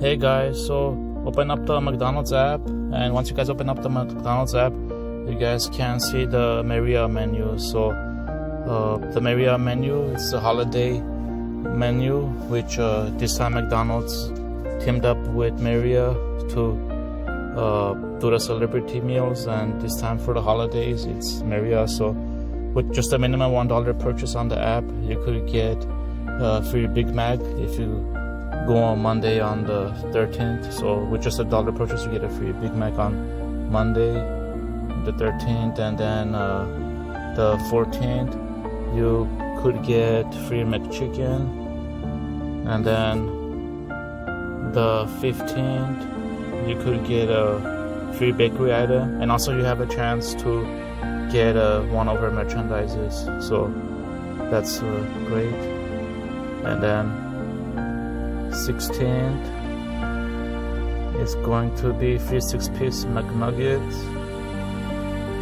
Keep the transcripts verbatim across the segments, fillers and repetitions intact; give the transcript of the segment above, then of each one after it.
Hey guys, so open up the McDonald's app, and once you guys open up the McDonald's app, you guys can see the Mariah menu. So uh, the Mariah menu, it's a holiday menu, which uh, this time McDonald's teamed up with Mariah to uh, do the celebrity meals, and this time for the holidays it's Mariah. So with just a minimum one dollar purchase on the app, you could get uh, free Big Mac if you go on Monday on the thirteenth. So with just a dollar purchase, you get a free Big Mac on Monday the thirteenth, and then uh, the fourteenth you could get free McChicken, and then the fifteenth you could get a free bakery item, and also you have a chance to get uh, one of our merchandises, so that's uh, great. And then sixteenth is going to be free six-piece McNuggets,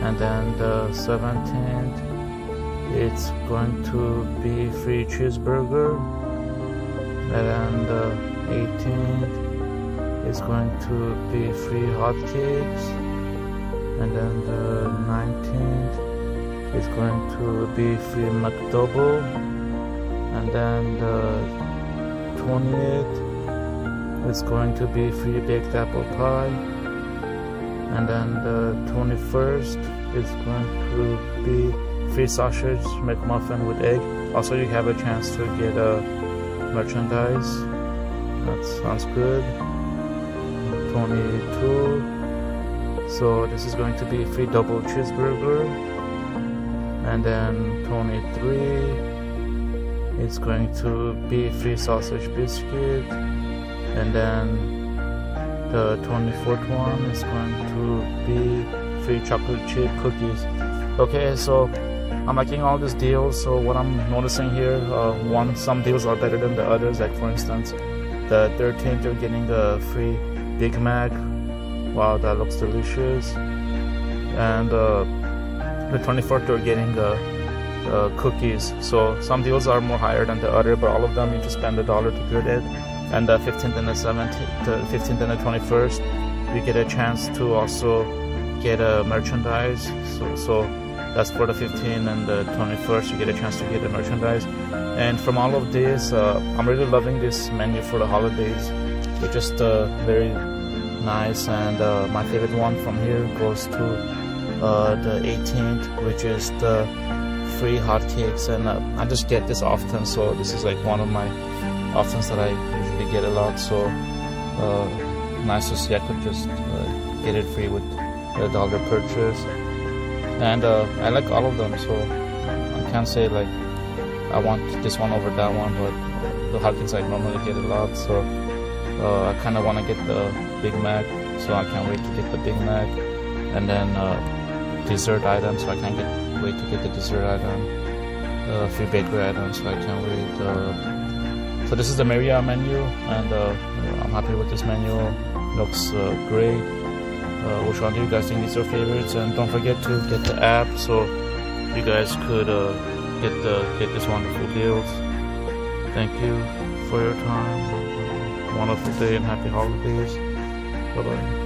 and then the seventeenth it's going to be free cheeseburger, and then the eighteenth is going to be free hotcakes, and then the nineteenth is going to be free McDouble, and then the twentieth is going to be free baked apple pie, and then the twenty-first is going to be free sausage McMuffin with egg. Also you have a chance to get a merchandise, that sounds good. Twenty-two, so this is going to be free double cheeseburger, and then twenty-three it's going to be free sausage biscuit, and then the twenty-fourth one is going to be free chocolate chip cookies. Okay, so I'm liking all these deals. So what I'm noticing here, uh, one some deals are better than the others. Like for instance, the thirteenth you're getting a free Big Mac. Wow, that looks delicious. And uh, the twenty-fourth you're getting a Uh, cookies. So some deals are more higher than the other, but all of them you just spend a dollar to get it. And the fifteenth and the seventeenth, the fifteenth and the twenty-first, you get a chance to also get a merchandise. So, so that's for the fifteenth and the twenty-first, you get a chance to get a merchandise. And from all of this, uh, I'm really loving this menu for the holidays. It's just uh, very nice, and uh, my favorite one from here goes to uh, the eighteenth, which is the free hotcakes, and uh, I just get this often, so this is like one of my options that I usually get a lot. So uh, nice to see I could just uh, get it free with a dollar purchase, and uh, I like all of them, so I can't say like I want this one over that one, but the hotcakes I normally get a lot. So uh, I kind of want to get the Big Mac, so I can't wait to get the Big Mac, and then uh, dessert items, so I can't get wait to get the dessert item, uh, free bakery item, so I can't wait. Uh, so this is the Mariah menu, and uh, I'm happy with this menu. Looks uh, great. Uh, which one do you guys think is your favorites? And don't forget to get the app, so you guys could uh, get the get these wonderful deals. Thank you for your time. Wonderful day and happy holidays. Bye bye.